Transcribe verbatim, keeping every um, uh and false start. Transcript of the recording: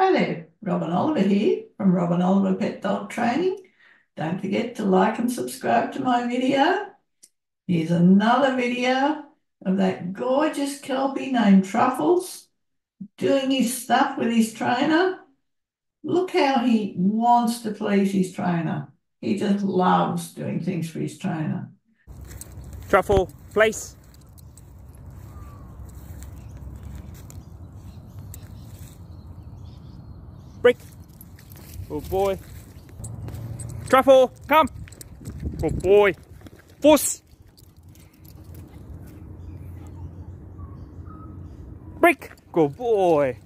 Hi there, Robin Oliver here from Robin Oliver Pet Dog Training. Don't forget to like and subscribe to my video. Here's another video of that gorgeous Kelpie named Truffles doing his stuff with his trainer. Look how he wants to please his trainer. He just loves doing things for his trainer. Truffle, place. Break. Oh boy. Truffle, come. Oh boy. Force. Break. Good boy.